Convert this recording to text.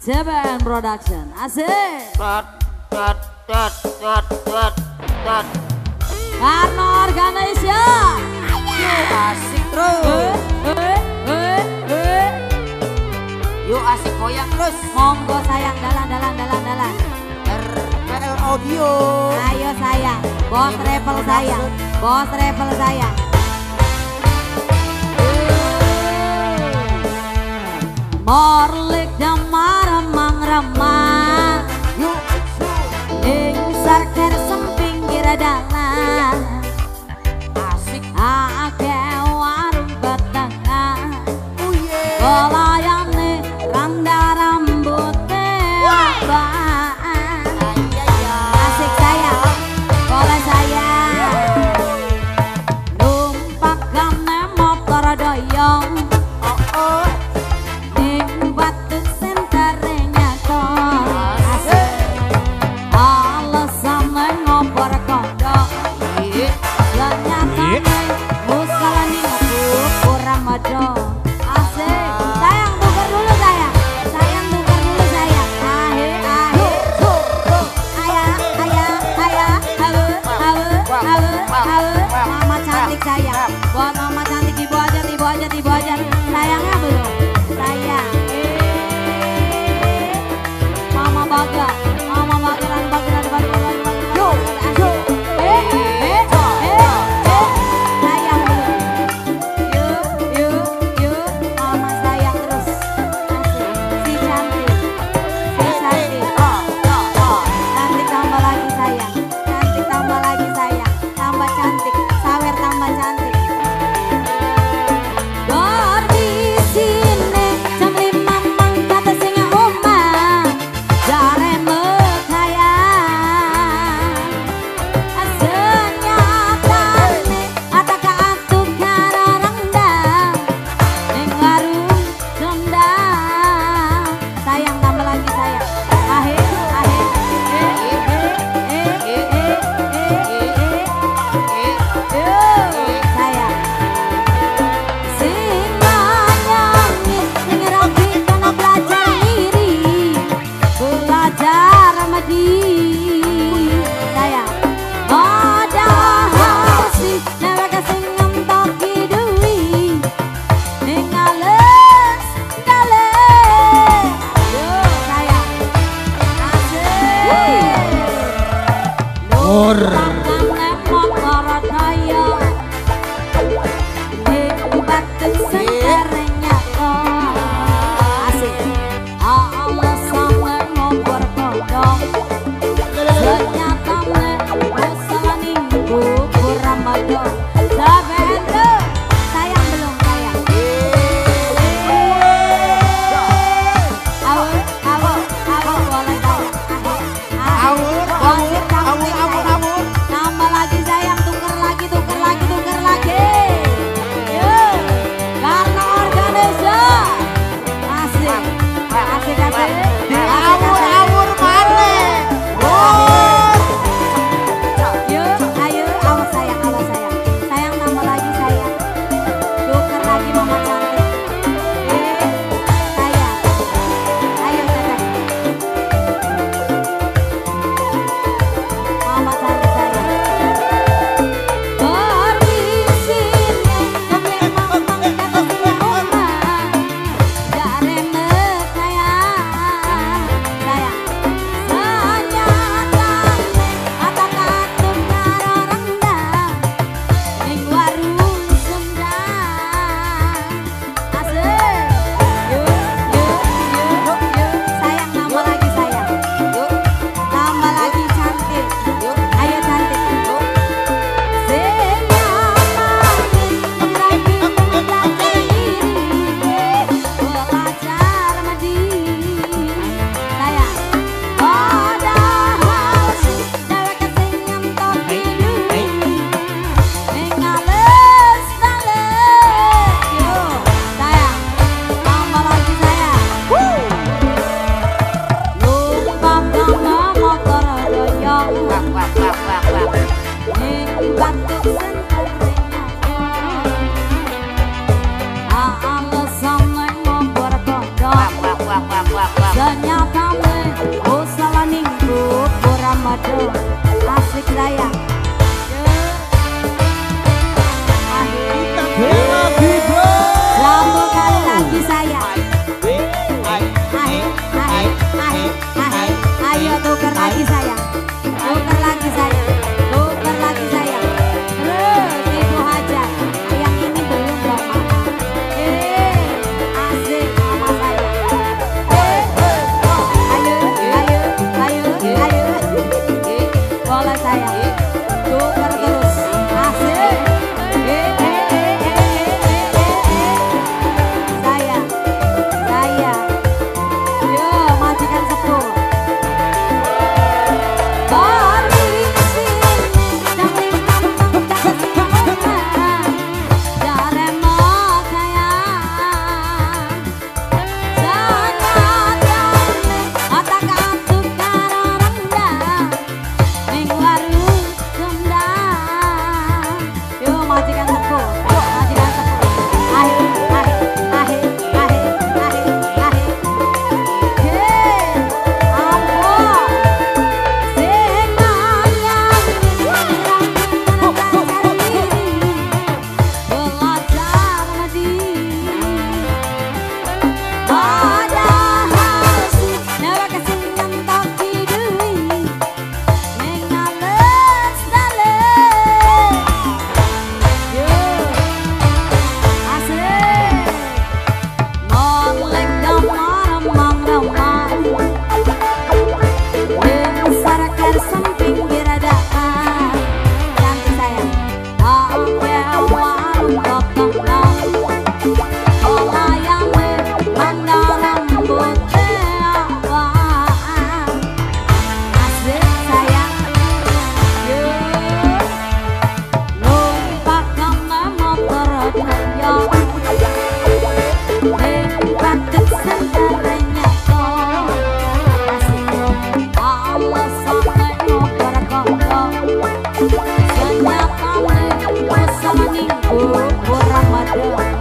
CBN Production, asik. Karno Organizer, asik terus. Yuk asik goyang terus. Monggo sayang, dalan. RPL Audio. Ayo sayang, bos travel sayang, Morlik damar remang-remang, ing sarker sempinggir dalan. Asik ake warung batangan, kolayane randa rambutnya wabaan. Asik sayang, boleh sayang, numpak gane motor doyong. Buat mama cantik dibawa aja sayangnya belum sayang. Awur. Orang madu.